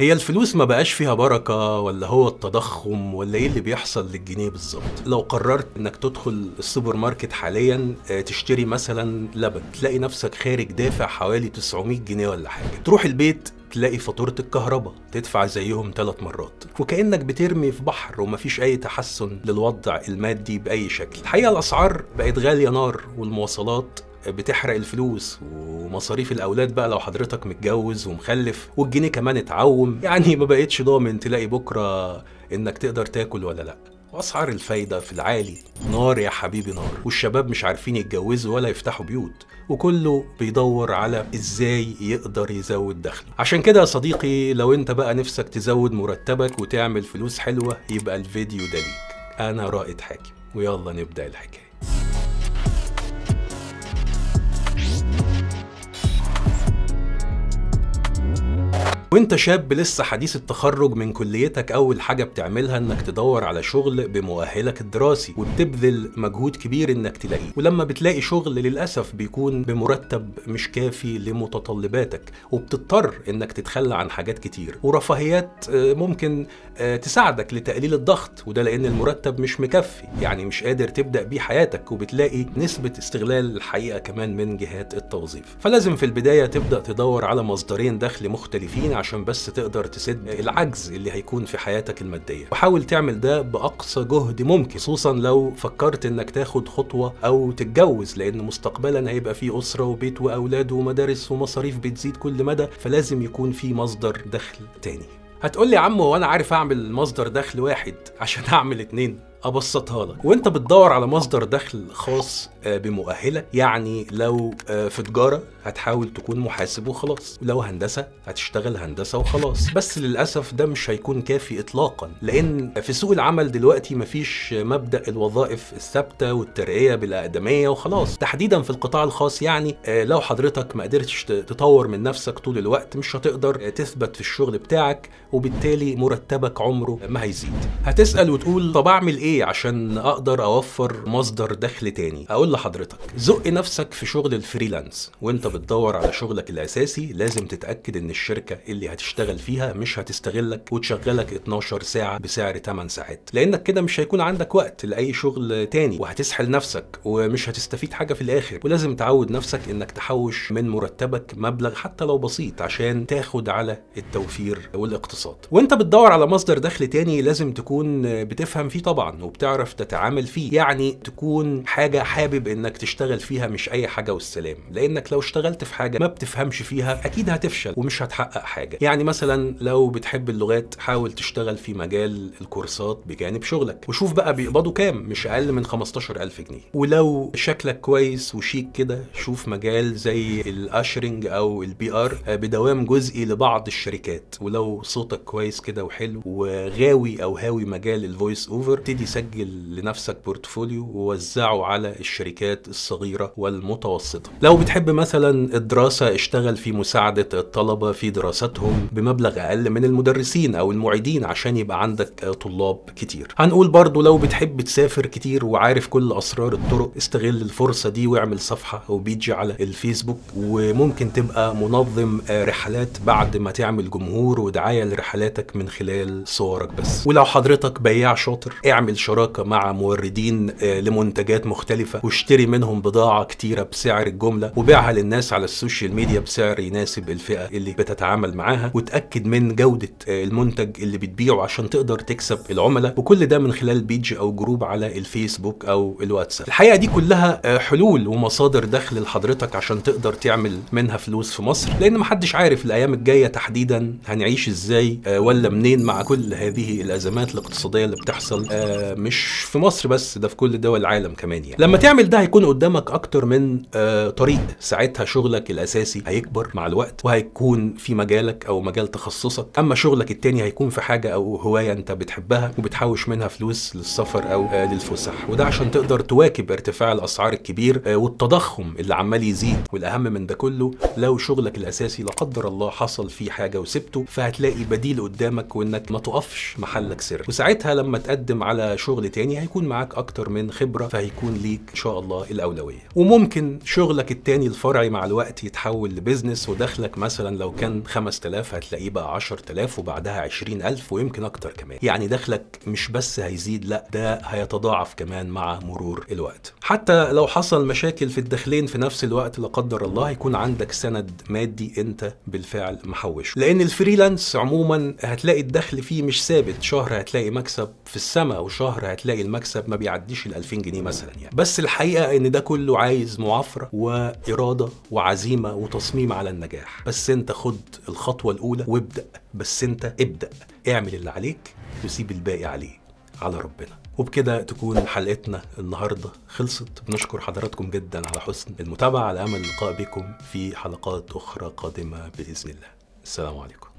هي الفلوس ما بقاش فيها بركة، ولا هو التضخم، ولا ايه اللي بيحصل للجنيه بالظبط؟ لو قررت انك تدخل السوبر ماركت حاليا تشتري مثلا لبن، تلاقي نفسك خارج دافع حوالي 900 جنيه ولا حاجة. تروح البيت تلاقي فاتورة الكهرباء تدفع زيهم 3 مرات، وكأنك بترمي في بحر ومفيش أي تحسن للوضع المادي بأي شكل. الحقيقة الأسعار بقت غالية نار، والمواصلات بتحرق الفلوس، ومصاريف الاولاد بقى لو حضرتك متجوز ومخلف، والجنيه كمان اتعوم، يعني ما بقتش ضامن تلاقي بكره انك تقدر تاكل ولا لا. واسعار الفايده في العالي نار يا حبيبي نار، والشباب مش عارفين يتجوزوا ولا يفتحوا بيوت، وكله بيدور على ازاي يقدر يزود دخله. عشان كده يا صديقي، لو انت بقى نفسك تزود مرتبك وتعمل فلوس حلوه، يبقى الفيديو ده ليك. انا رائد حاكم، ويلا نبدا الحكايه. وانت شاب لسه حديث التخرج من كليتك، اول حاجة بتعملها انك تدور على شغل بمؤهلك الدراسي، وبتبذل مجهود كبير انك تلاقيه. ولما بتلاقي شغل للأسف بيكون بمرتب مش كافي لمتطلباتك، وبتضطر انك تتخلى عن حاجات كتير ورفاهيات ممكن تساعدك لتقليل الضغط، وده لان المرتب مش مكفي، يعني مش قادر تبدأ بيه حياتك. وبتلاقي نسبة استغلال الحقيقة كمان من جهات التوظيف. فلازم في البداية تبدأ تدور على مصدرين دخل مختلفين عشان بس تقدر تسد العجز اللي هيكون في حياتك المادية، وحاول تعمل ده بأقصى جهد ممكن، خصوصا لو فكرت انك تاخد خطوة او تتجوز، لان مستقبلا هيبقى فيه أسرة وبيت وأولاد ومدارس ومصاريف بتزيد كل مدى، فلازم يكون فيه مصدر دخل تاني. هتقول لي يا عم، هو انا عارف اعمل مصدر دخل واحد عشان اعمل 2؟ ابسطها لك، وانت بتدور على مصدر دخل خاص بمؤهلك، يعني لو في تجارة هتحاول تكون محاسب وخلاص، لو هندسة هتشتغل هندسة وخلاص. بس للأسف ده مش هيكون كافي إطلاقا، لأن في سوق العمل دلوقتي مفيش مبدأ الوظائف الثابتة والترقية بالأقدمية وخلاص، تحديدا في القطاع الخاص. يعني لو حضرتك ما قدرتش تطور من نفسك طول الوقت، مش هتقدر تثبت في الشغل بتاعك، وبالتالي مرتبك عمره ما هيزيد. هتسأل وتقول طب أعمل إيه عشان أقدر أوفر مصدر دخل تاني؟ أقول لحضرتك زق نفسك في شغل الفريلانس. وانت بتدور على شغلك الاساسي، لازم تتاكد ان الشركه اللي هتشتغل فيها مش هتستغلك وتشغلك 12 ساعه بسعر 8 ساعات، لانك كده مش هيكون عندك وقت لاي شغل تاني، وهتسحل نفسك ومش هتستفيد حاجه في الاخر. ولازم تعود نفسك انك تحوش من مرتبك مبلغ حتى لو بسيط عشان تاخد على التوفير والاقتصاد. وانت بتدور على مصدر دخل تاني، لازم تكون بتفهم فيه طبعا وبتعرف تتعامل فيه، يعني تكون حاجه حابب انك تشتغل فيها، مش اي حاجه والسلام. لانك لو اشتغلت في حاجه ما بتفهمش فيها اكيد هتفشل ومش هتحقق حاجه. يعني مثلا لو بتحب اللغات، حاول تشتغل في مجال الكورسات بجانب شغلك، وشوف بقى بيقبضوا كام، مش اقل من 15000 جنيه. ولو شكلك كويس وشيك كده، شوف مجال زي الاشرنج او الPR بدوام جزئي لبعض الشركات. ولو صوتك كويس كده وحلو وغاوي او هاوي مجال الفويس اوفر، ابتدي سجل لنفسك بورتفوليو ووزعه على الشركات الصغيره والمتوسطه. لو بتحب مثلا الدراسة، اشتغل في مساعدة الطلبة في دراستهم بمبلغ أقل من المدرسين أو المعيدين عشان يبقى عندك طلاب كتير. هنقول برضو لو بتحب تسافر كتير وعارف كل أسرار الطرق، استغل الفرصة دي واعمل صفحة أو بيج على الفيسبوك، وممكن تبقى منظم رحلات بعد ما تعمل جمهور ودعاية لرحلاتك من خلال صورك بس. ولو حضرتك بياع شاطر، اعمل شراكة مع موردين لمنتجات مختلفة، واشتري منهم بضاعة كتيرة بسعر الجملة وبيعها الناس على السوشيال ميديا بسعر يناسب الفئة اللي بتتعامل معاها، وتأكد من جودة المنتج اللي بتبيعه عشان تقدر تكسب العملاء. وكل ده من خلال بيج أو جروب على الفيسبوك أو الواتساب. الحقيقة دي كلها حلول ومصادر دخل لحضرتك عشان تقدر تعمل منها فلوس في مصر، لأن محدش عارف الأيام الجاية تحديدا هنعيش إزاي ولا منين مع كل هذه الأزمات الاقتصادية اللي بتحصل، مش في مصر بس، ده في كل دول العالم كمان. يعني لما تعمل ده هيكون قدامك أكتر من طريق، ساعتها شغلك الأساسي هيكبر مع الوقت وهيكون في مجالك أو مجال تخصصك، أما شغلك التاني هيكون في حاجة أو هواية أنت بتحبها وبتحوش منها فلوس للسفر أو للفسح. وده عشان تقدر تواكب ارتفاع الأسعار الكبير والتضخم اللي عمال يزيد. والأهم من ده كله، لو شغلك الأساسي لا قدر الله حصل فيه حاجة وسبته، فهتلاقي بديل قدامك، وإنك ما تقفش محلك سر. وساعتها لما تقدم على شغل تاني هيكون معاك اكتر من خبره، فهيكون ليك ان شاء الله الاولويه. وممكن شغلك التاني الفرعي مع الوقت يتحول لبزنس، ودخلك مثلا لو كان 5000 هتلاقيه بقى 10000 وبعدها 20000 ويمكن اكتر كمان. يعني دخلك مش بس هيزيد، لا ده هيتضاعف كمان مع مرور الوقت. حتى لو حصل مشاكل في الدخلين في نفس الوقت لا قدر الله، هيكون عندك سند مادي انت بالفعل محوش. لان الفريلانس عموما هتلاقي الدخل فيه مش ثابت، شهر هتلاقي مكسب في السماء وشهر هتلاقي المكسب ما بيعديش ال 2000 جنيه مثلا يعني. بس الحقيقه ان ده كله عايز معافره واراده وعزيمه وتصميم على النجاح. بس انت خد الخطوه الاولى وابدا، بس انت ابدا، اعمل اللي عليك وسيب الباقي على ربنا. وبكده تكون حلقتنا النهارده خلصت. بنشكر حضراتكم جدا على حسن المتابعه، على امل اللقاء بكم في حلقات اخرى قادمه باذن الله. السلام عليكم.